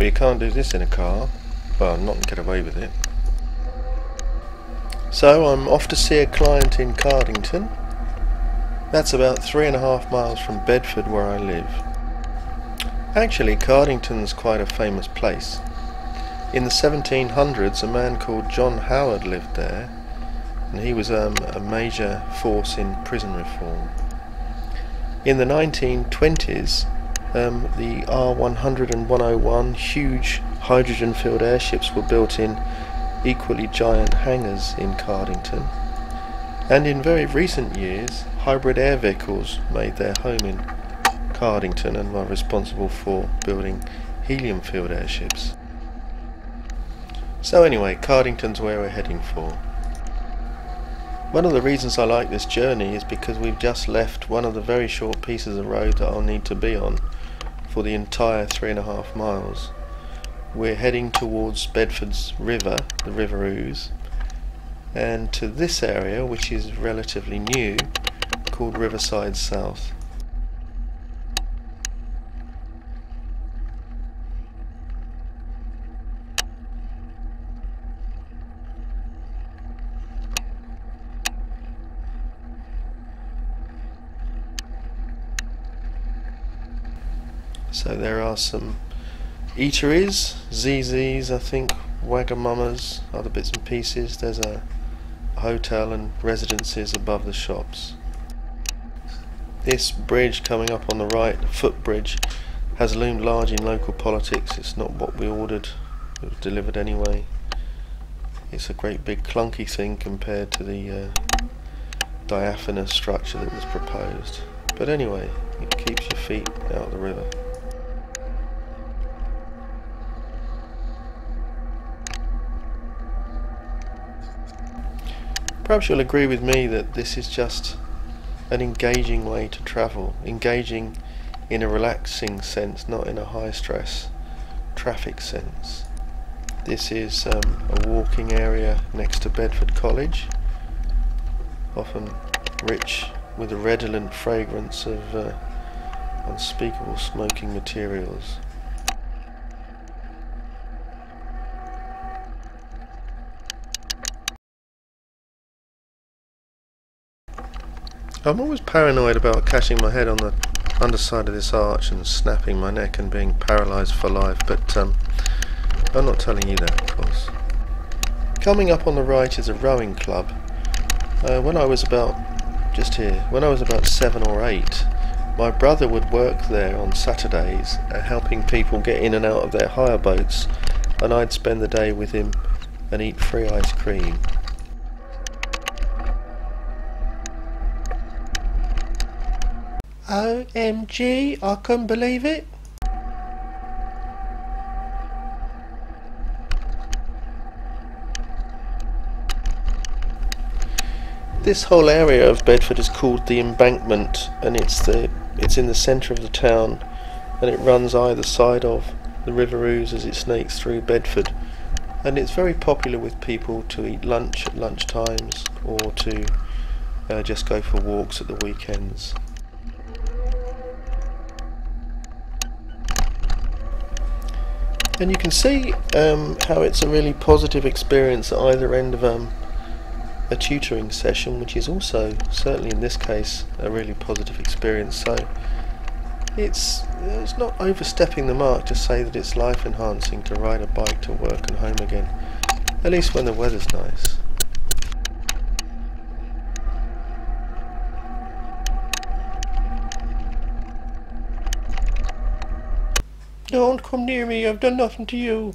Well, you can't do this in a car, but I'm not going to get away with it. So I'm off to see a client in Cardington. That's about 3.5 miles from Bedford where I live. Actually, Cardington's quite a famous place. In the 1700s, a man called John Howard lived there, and he was a major force in prison reform. In the 1920s, the R100 and 101 huge hydrogen-filled airships were built in equally giant hangars in Cardington, and in very recent years hybrid air vehicles made their home in Cardington and were responsible for building helium-filled airships. So anyway, Cardington's where we're heading for. One of the reasons I like this journey is because we've just left one of the very short pieces of road that I'll need to be on for the entire 3.5 miles. We're heading towards Bedford's river, the River Ouse, and to this area, which is relatively new, called Riverside South. So there are some eateries, Zizis, I think, Wagamamas, other bits and pieces. There's a hotel and residences above the shops. This bridge coming up on the right, the footbridge, has loomed large in local politics. It's not what we ordered, it was delivered anyway. It's a great big clunky thing compared to the diaphanous structure that was proposed. But anyway, it keeps your feet out of the river. Perhaps you'll agree with me that this is just an engaging way to travel, engaging in a relaxing sense, not in a high stress traffic sense. This is a walking area next to Bedford College, often rich with a redolent fragrance of unspeakable smoking materials. I'm always paranoid about catching my head on the underside of this arch and snapping my neck and being paralysed for life, but I'm not telling you that, of course. Coming up on the right is a rowing club. When I was about 7 or 8, my brother would work there on Saturdays, helping people get in and out of their hire boats, and I'd spend the day with him and eat free ice cream. OMG, I couldn't believe it. This whole area of Bedford is called the Embankment, and it's in the centre of the town, and it runs either side of the River Ouse as it snakes through Bedford, and it's very popular with people to eat lunch at lunch times or to just go for walks at the weekends. And you can see how it's a really positive experience at either end of a tutoring session, which is also, certainly in this case, a really positive experience. So it's not overstepping the mark to say that it's life enhancing to ride a bike to work and home again, at least when the weather's nice. Don't come near me, I've done nothing to you.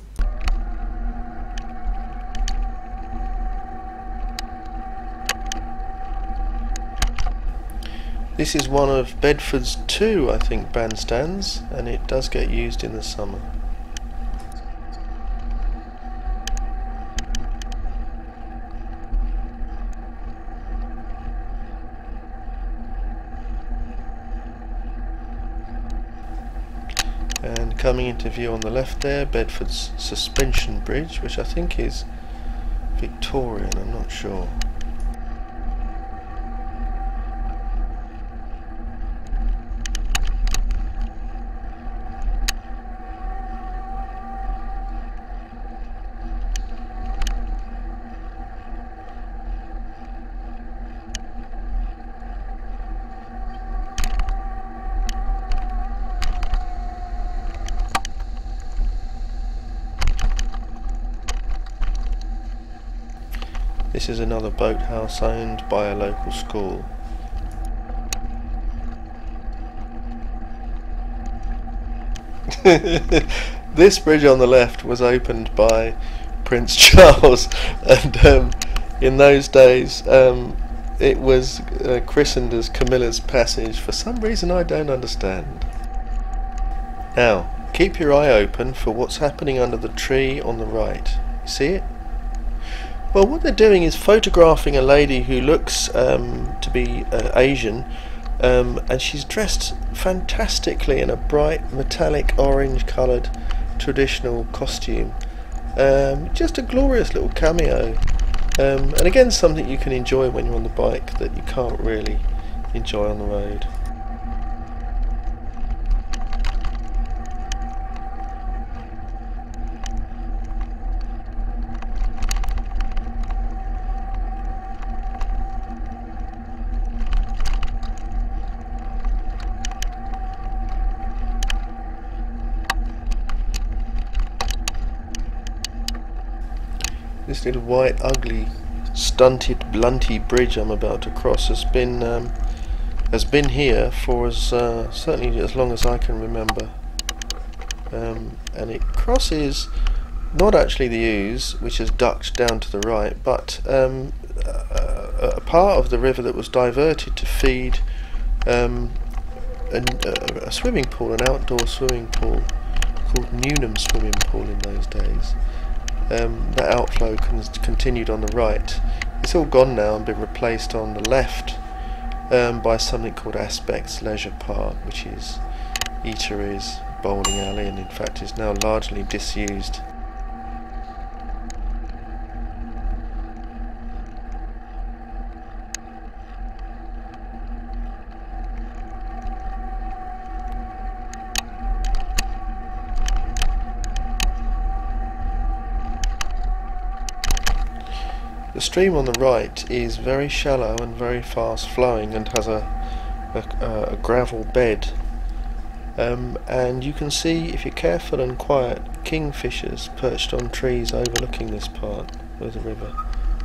This is one of Bedford's two, I think, bandstands, and it does get used in the summer. And coming into view on the left there, Bedford's suspension bridge, which I think is Victorian, I'm not sure. This is another boathouse owned by a local school. This bridge on the left was opened by Prince Charles, and in those days it was christened as Camilla's Passage for some reason I don't understand. Now, keep your eye open for what's happening under the tree on the right. See it? Well, what they're doing is photographing a lady who looks to be Asian, and she's dressed fantastically in a bright metallic orange coloured traditional costume. Just a glorious little cameo, and again something you can enjoy when you're on the bike that you can't really enjoy on the road. This little white, ugly, stunted, blunty bridge I'm about to cross has been here for as certainly as long as I can remember, and it crosses not actually the Ouse, which has ducked down to the right, but a part of the river that was diverted to feed a swimming pool, an outdoor swimming pool called Newnham Swimming Pool in those days. That outflow continued on the right. It's all gone now and been replaced on the left by something called Aspects Leisure Park, which is eateries, bowling alley, and in fact is now largely disused. The stream on the right is very shallow and very fast flowing and has a gravel bed, and you can see, if you're careful and quiet, kingfishers perched on trees overlooking this part of the river,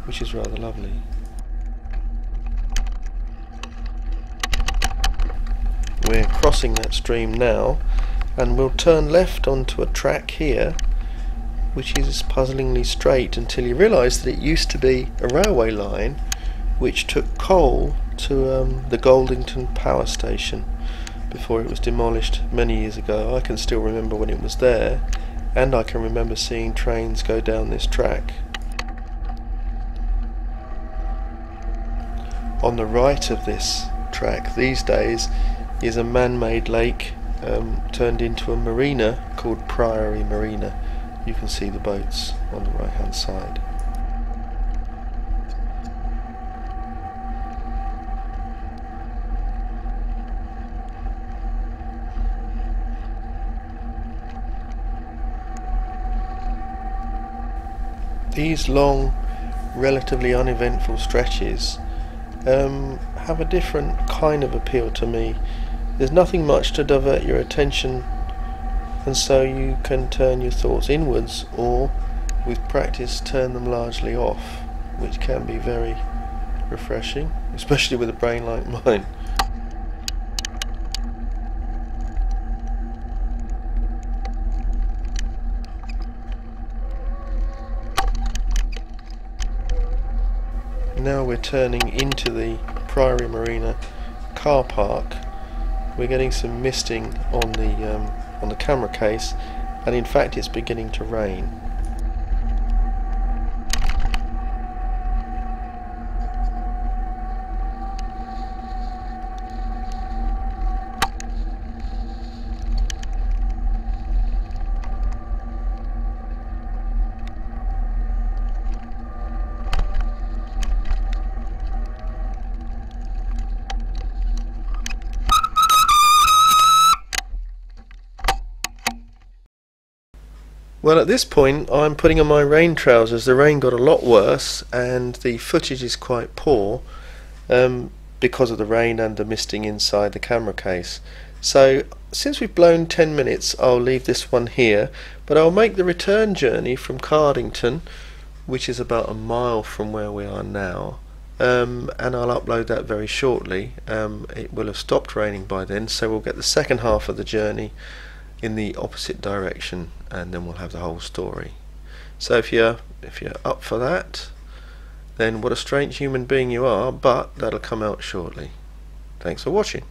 which is rather lovely. We're crossing that stream now, and we'll turn left onto a track here which is puzzlingly straight until you realise that it used to be a railway line which took coal to the Goldington Power Station before it was demolished many years ago. I can still remember when it was there, and I can remember seeing trains go down this track. On the right of this track these days is a man-made lake turned into a marina called Priory Marina. You can see the boats on the right hand side. These long, relatively uneventful stretches have a different kind of appeal to me. There's nothing much to divert your attention, and so you can turn your thoughts inwards, or with practice turn them largely off, which can be very refreshing, especially with a brain like mine. Now we're turning into the Priory Marina car park. We're getting some misting on the camera case, and in fact it's beginning to rain. Well, at this point I'm putting on my rain trousers. The rain got a lot worse and the footage is quite poor because of the rain and the misting inside the camera case. So since we've blown 10 minutes I'll leave this one here, but I'll make the return journey from Cardington which is about a mile from where we are now, and I'll upload that very shortly. It will have stopped raining by then, so we'll get the second half of the journey in the opposite direction, and then we'll have the whole story. So if you're up for that, then what a strange human being you are, but that'll come out shortly. Thanks for watching.